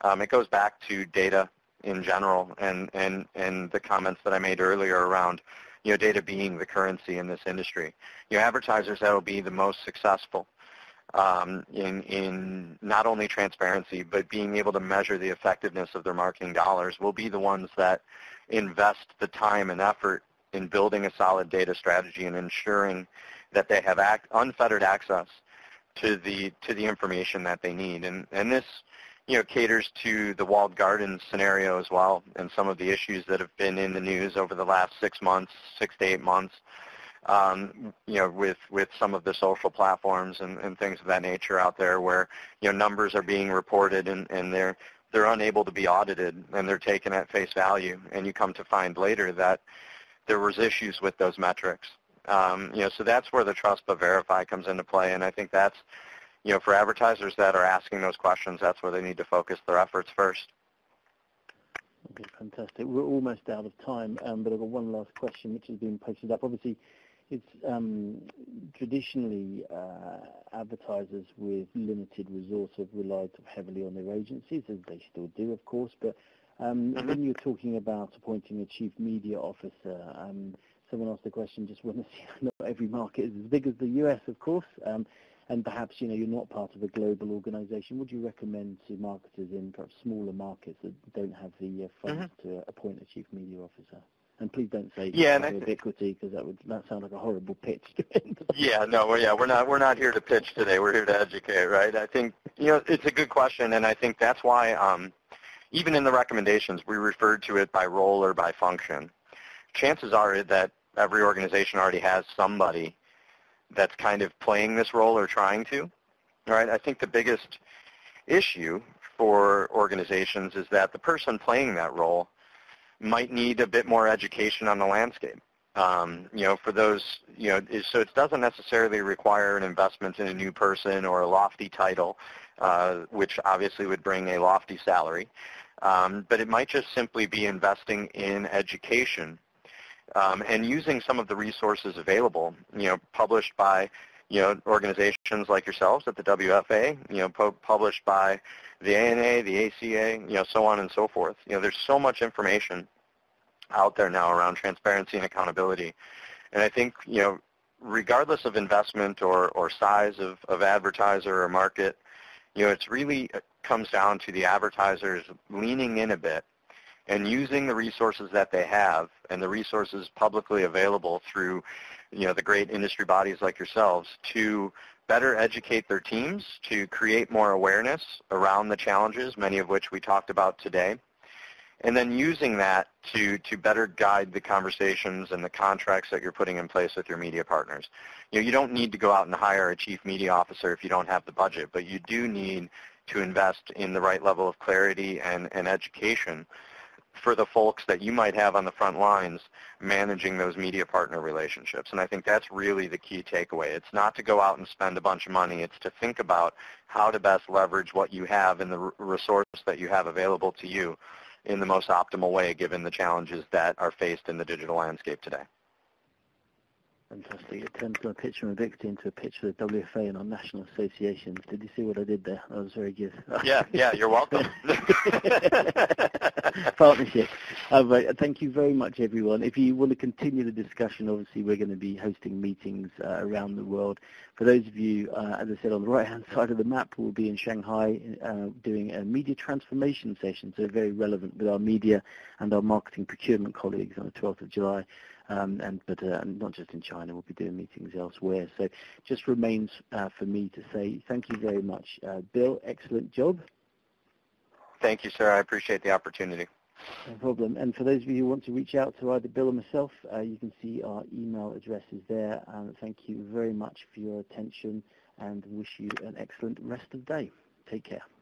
Um, it goes back to data in general and, and, and the comments that I made earlier around, you know, data being the currency in this industry. You know, advertisers that will be the most successful Um, in, in not only transparency, but being able to measure the effectiveness of their marketing dollars will be the ones that invest the time and effort in building a solid data strategy and ensuring that they have act, unfettered access to the to the information that they need. And, and this, you know, caters to the walled garden scenario as well, and some of the issues that have been in the news over the last six months, six to eight months. Um, you know, with, with some of the social platforms and, and things of that nature out there where, you know, numbers are being reported and, and they're, they're unable to be audited and they're taken at face value, and you come to find later that there was issues with those metrics. Um, you know, so that's where the trust but verify comes into play, and I think that's, you know, for advertisers that are asking those questions, that's where they need to focus their efforts first. Okay, fantastic. We're almost out of time, um, but I've got one last question which has been posted up. Obviously, it's um, traditionally uh, advertisers with limited resource have relied heavily on their agencies, as they still do, of course. But um, mm-hmm. when you're talking about appointing a chief media officer, um, someone asked the question, just want to see not every market is as big as the U S, of course, um, and perhaps, you know, you're not part of a global organization. Would you recommend to marketers in perhaps smaller markets that don't have the funds mm-hmm. to appoint a chief media officer? And please don't say yeah, Ebiquity, because that would that sound like a horrible pitch. yeah, no, yeah, we're not we're not here to pitch today. We're here to educate, right? I think, you know, it's a good question, and I think that's why um, even in the recommendations we referred to it by role or by function. Chances are that every organization already has somebody that's kind of playing this role or trying to, right? I think the biggest issue for organizations is that the person playing that role might need a bit more education on the landscape. Um, you know, for those, you know, so it doesn't necessarily require an investment in a new person or a lofty title, uh, which obviously would bring a lofty salary, um, but it might just simply be investing in education um, and using some of the resources available, you know, published by, you know, organizations like yourselves at the W F A, you know, pu published by the A N A, the A C A, you know, so on and so forth. You know, there's so much information out there now around transparency and accountability. And I think, you know, regardless of investment or, or size of, of advertiser or market, you know, it's really it comes down to the advertisers leaning in a bit and using the resources that they have and the resources publicly available through, you know, the great industry bodies like yourselves to better educate their teams, to create more awareness around the challenges, many of which we talked about today, and then using that to, to better guide the conversations and the contracts that you're putting in place with your media partners. You know, you don't need to go out and hire a chief media officer if you don't have the budget, but you do need to invest in the right level of clarity and, and education for the folks that you might have on the front lines managing those media partner relationships. And I think that's really the key takeaway. It's not to go out and spend a bunch of money. It's to think about how to best leverage what you have and the resource that you have available to you in the most optimal way given the challenges that are faced in the digital landscape today. Fantastic. It turned from a picture of Ebiquity into a picture of the W F A and our national associations. Did you see what I did there? That was very good. Yeah, yeah, you're welcome. Partnership. All right, thank you very much, everyone. If you want to continue the discussion, obviously we're going to be hosting meetings uh, around the world. For those of you, uh, as I said, on the right-hand side of the map, we'll be in Shanghai uh, doing a media transformation session, so very relevant with our media and our marketing procurement colleagues on the twelfth of July. Um, and but uh, not just in China, we'll be doing meetings elsewhere. So just remains uh, for me to say thank you very much. Uh, Bill, excellent job. Thank you, sir. I appreciate the opportunity. No problem. And for those of you who want to reach out to either Bill or myself, uh, you can see our email addresses there. Um, thank you very much for your attention and wish you an excellent rest of the day. Take care.